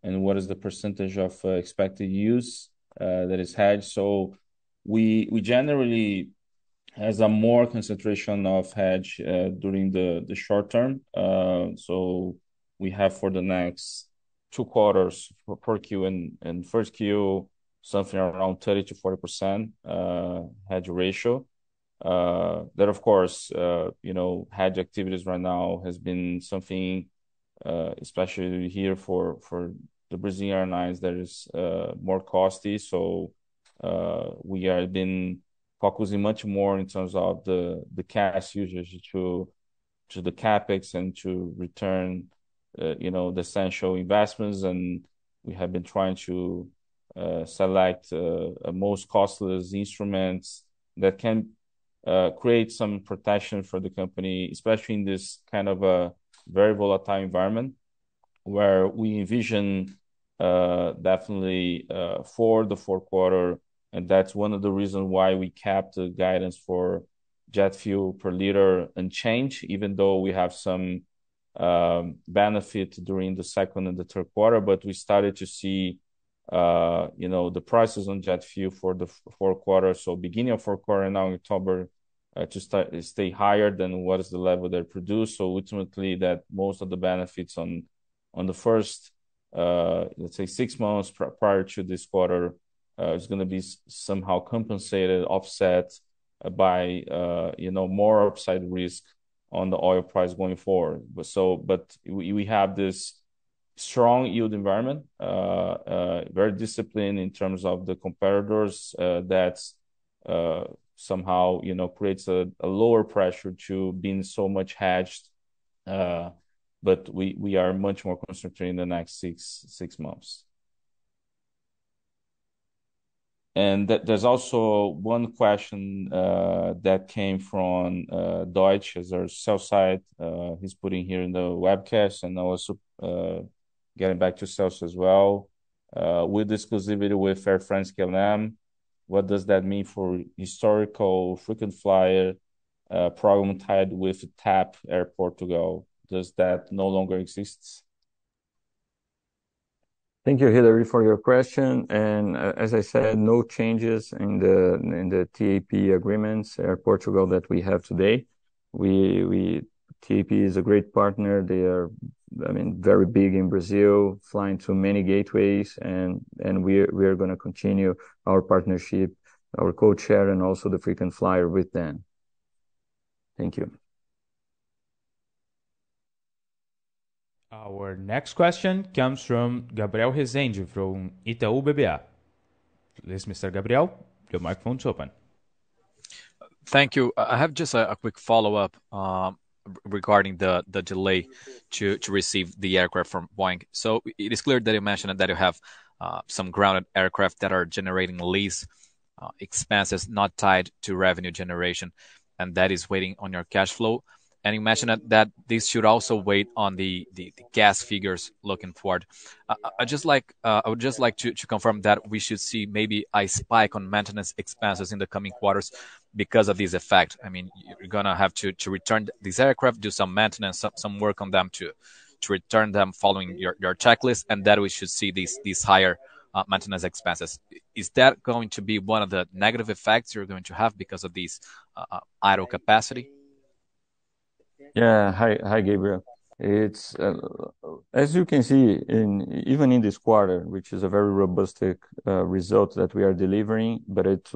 and what is the percentage of expected use that is hedged? So we generally has a more concentration of hedge during the short term. So we have for the next 2 quarters for 4Q and 1Q, something around 30 to 40% hedge ratio. That, of course, hedge activities right now has been something, especially here for the Brazilian airlines, that is more costly. So we are been focusing much more in terms of the cash usage to the CapEx and to return, the essential investments. And we have been trying to select most costless instruments that can create some protection for the company, especially in this kind of a very volatile environment where we envision definitely for the fourth quarter And that's one of the reasons why we kept the guidance for jet fuel per liter unchanged, even though we have some benefit during the second and the third quarter. But we started to see, the prices on jet fuel for the fourth quarter. So beginning of fourth quarter now in October to stay higher than what is the level they produce. So ultimately that most of the benefits on the first, 6 months prior to this quarter is going to be somehow compensated, offset by, more upside risk on the oil price going forward. But we have this strong yield environment, very disciplined in terms of the competitors that's somehow, creates a lower pressure to being so much hedged. But we are much more concentrated in the next six months. And there's also one question that came from Deutsch as our sell side. He's putting here in the webcast, and also getting back to Celso as well. With exclusivity with Air France KLM, what does that mean for historical frequent flyer program tied with TAP Air Portugal? Does that no longer exist? Thank you, Hilary, for your question. And as I said, no changes in the TAP agreements, Air Portugal, that we have today. TAP is a great partner. They are, very big in Brazil, flying to many gateways, and we are going to continue our partnership, our co-chair, and also the frequent flyer with them. Thank you. Our next question comes from Gabriel Rezende from Itaú BBA. Please, Mr. Gabriel, your microphone is open. Thank you. I have just a quick follow-up regarding the delay to receive the aircraft from Boeing. So it is clear that you mentioned that you have some grounded aircraft that are generating lease expenses not tied to revenue generation, and that is weighing on your cash flow. And you mentioned that this should also weigh on the CASK figures looking forward. I would just like to confirm that we should see maybe a spike on maintenance expenses in the coming quarters because of this effect. You're gonna have to return these aircraft, do some maintenance, some work on them to return them following your checklist, and that we should see these higher maintenance expenses. Is that going to be one of the negative effects you're going to have because of these idle capacity? Yeah, hi Gabriel. It's as you can see even in this quarter, which is a very robust result that we are delivering, but it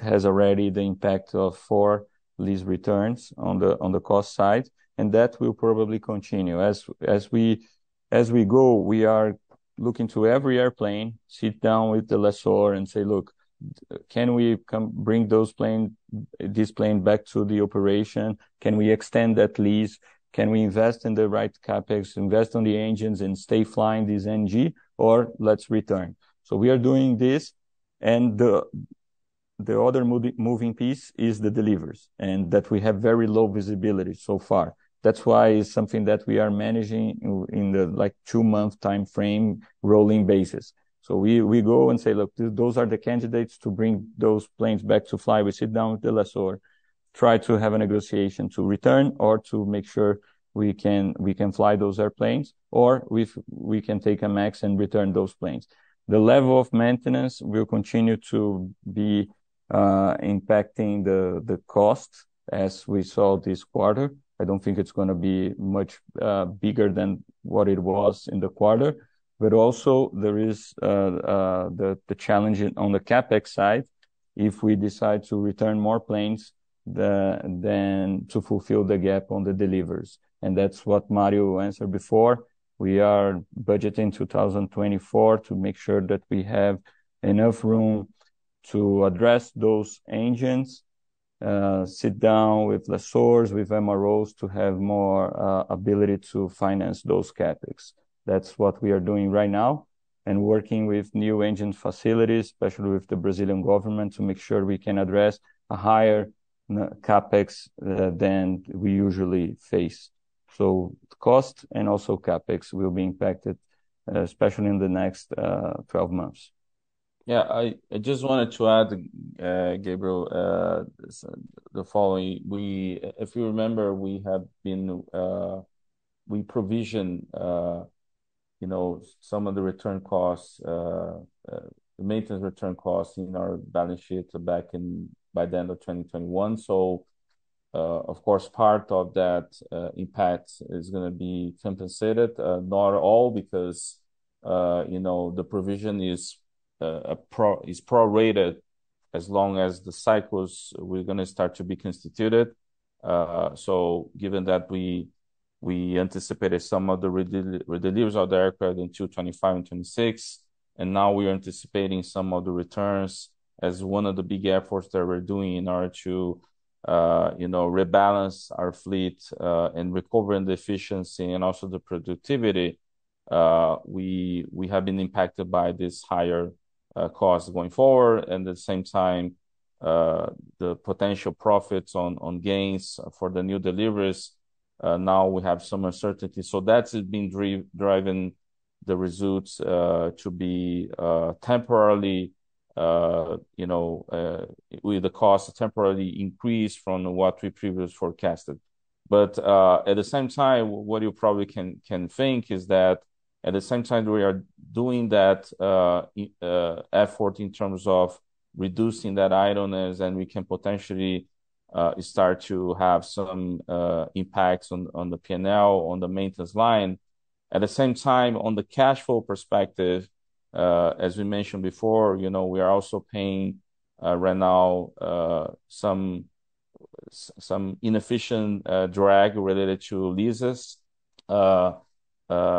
has already the impact of 4 lease returns on the cost side, and that will probably continue as we go. We are looking to every airplane, sit down with the lessor and say, look, can we bring this plane back to the operation? Can we extend that lease? Can we invest in the right CapEx, invest on the engines and stay flying this NG, or let's return? So we are doing this, and the other moving piece is the deliveries, and that we have very low visibility so far. That's why it's something that we are managing in the 2-month time frame, rolling basis. So we go and say, look, those are the candidates to bring those planes back to fly. We sit down with the lessor, try to have a negotiation to return or to make sure we can fly those airplanes, or if we can take a MAX and return those planes. The level of maintenance will continue to be impacting the cost as we saw this quarter. I don't think it's going to be much bigger than what it was in the quarter. But also there is the challenge on the CapEx side. If we decide to return more planes than to fulfill the gap on the delivers, and that's what Mario answered before, we are budgeting 2024 to make sure that we have enough room to address those engines, sit down with lessors, with MROs to have more ability to finance those CapEx. That's what we are doing right now, and working with new engine facilities, especially with the Brazilian government, to make sure we can address a higher CapEx than we usually face. So cost and also CapEx will be impacted, especially in the next 12 months. Yeah, I just wanted to add, Gabriel, the following. We, if you remember, we have been, we provisioned, you know, some of the return costs, the maintenance return costs in our balance sheet back in by the end of 2021. So, of course, part of that impact is going to be compensated, not all, because, you know, the provision is prorated as long as the cycles we're going to start to be constituted. So given that we anticipated some of the redeliveries of the aircraft in 2025 and 2026, and now we are anticipating some of the returns as one of the big efforts that we're doing in order to, you know, rebalance our fleet and recovering the efficiency and also the productivity. We have been impacted by this higher costs going forward, and at the same time, the potential profits on gains for the new deliveries. Now we have some uncertainty, so that's been driving the results to be temporarily, you know, with the cost temporarily increased from what we previously forecasted. But at the same time, what you probably can think is that at the same time we are doing that effort in terms of reducing that idleness, and we can potentially start to have some impacts on the P&L, on the maintenance line. At the same time, on the cash flow perspective, as we mentioned before, you know, we are also paying right now some inefficient drag related to leases,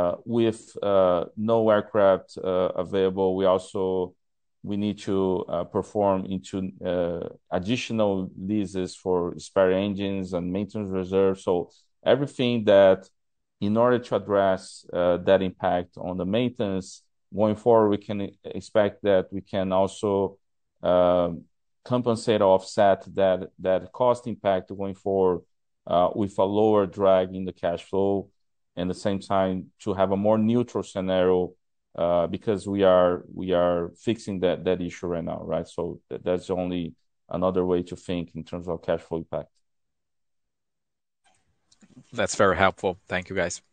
with no aircraft available. We need to perform into additional leases for spare engines and maintenance reserves. So everything that, in order to address that impact on the maintenance going forward, we can expect that we can also compensate or offset that cost impact going forward with a lower drag in the cash flow. And at the same time, to have a more neutral scenario, because we are fixing that issue right now, right? So that's only another way to think in terms of cash flow impact. That's very helpful. Thank you, guys.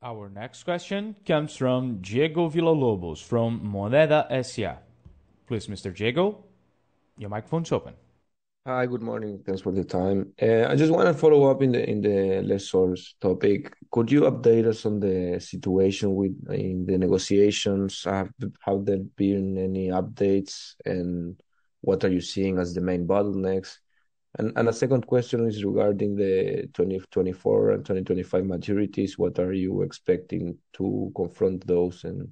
Our next question comes from Diego Villalobos from Moneda S.A. Please, Mr. Diego, your microphone's open. Hi, good morning. Thanks for the time. I just want to follow up in the lessors topic. Could you update us on the situation in the negotiations? Have there been any updates, and what are you seeing as the main bottlenecks? And a second question is regarding the 2024 and 2025 maturities. What are you expecting to confront those, and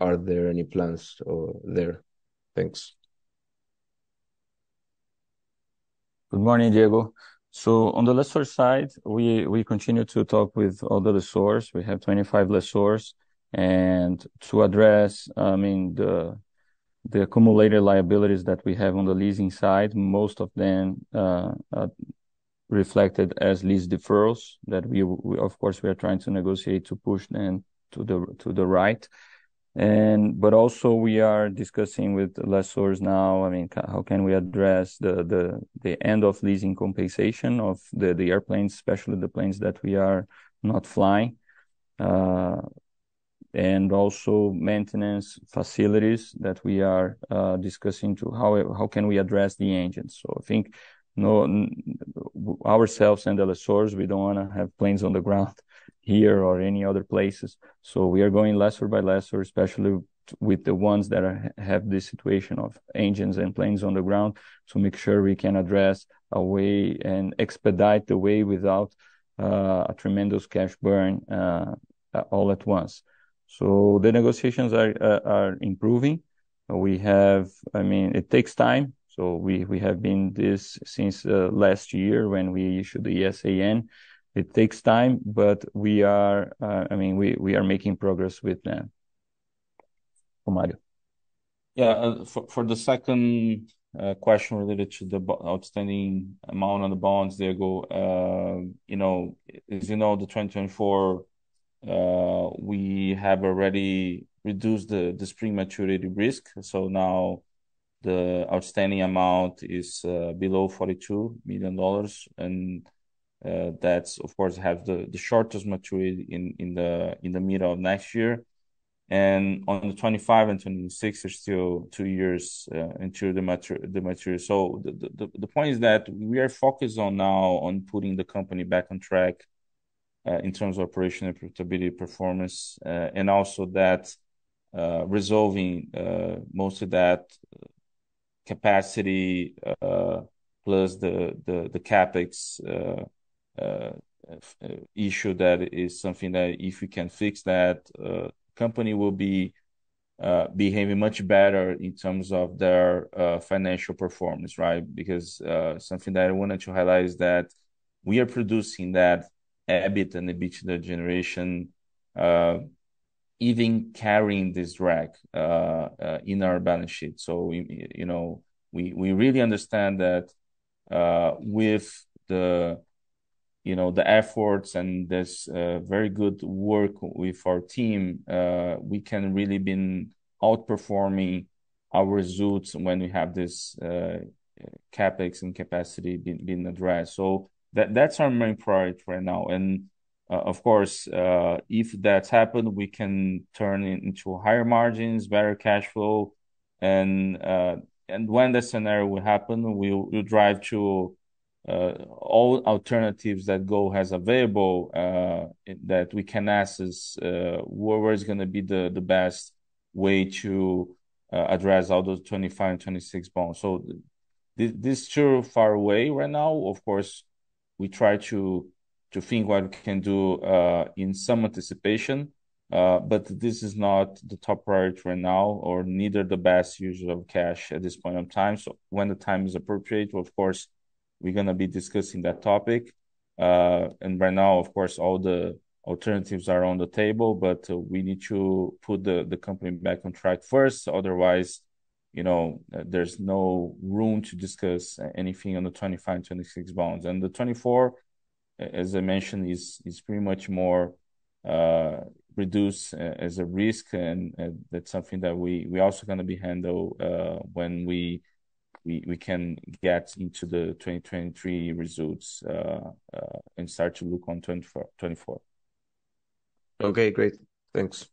are there any plans there? Thanks. Good morning, Diego. So on the lessor side, we continue to talk with all the lessors. We have 25 lessors, and to address, I mean, the accumulated liabilities that we have on the leasing side, most of them are reflected as lease deferrals that we of course we are trying to negotiate to push them to the right. But also we are discussing with lessors now, I mean, how can we address the end of leasing compensation of the airplanes, especially the planes that we are not flying, and also maintenance facilities that we are discussing to how can we address the engines. So I think ourselves and the lessors, we don't want to have planes on the ground here or any other places. So we are going lessor by lessor, especially with the ones that have this situation of engines and planes on the ground, to make sure we can address a way and expedite the way without a tremendous cash burn all at once. So the negotiations are improving. We have, I mean, it takes time. So we have been this since last year when we issued the ESSN. It takes time, but we are, I mean, we are making progress with them. Mario. Yeah, for the second question related to the outstanding amount on the bonds, Diego, you know, as you know, the 2024 We have already reduced the spring maturity risk. So now the outstanding amount is below $42 million. And that's, of course, have the shortest maturity in the middle of next year. And on the 25 and 26, there's still 2 years until the maturity. So the point is that we are focused on now on putting the company back on track in terms of operational profitability, performance, and also that resolving most of that capacity plus the CapEx issue. That is something that if we can fix that, company will be behaving much better in terms of their financial performance, right? Because something that I wanted to highlight is that we are producing that EBIT and EBITDA generation, even carrying this drag in our balance sheet. So, we really understand that with the efforts and this very good work with our team, we can really been outperforming our results when we have this CapEx and capacity being addressed. So that's our main priority right now. And of course, if that's happened, we can turn into higher margins, better cash flow, and when that scenario will happen, we'll drive to all alternatives that Go has available that we can assess where is going to be the best way to address all those 25 and 26 bonds. So this is too far away right now. Of course, we try to think what we can do in some anticipation, but this is not the top priority right now, or neither the best use of cash at this point in time. So when the time is appropriate, of course, we're going to be discussing that topic. And right now, of course, all the alternatives are on the table, but we need to put the company back on track first. Otherwise, there's no room to discuss anything on the 25 and 26 bonds. And the 24, as I mentioned, is pretty much more reduced as a risk. And that's something that we also going to be handle when we can get into the 2023 results and start to look on 24. Okay, great. Thanks.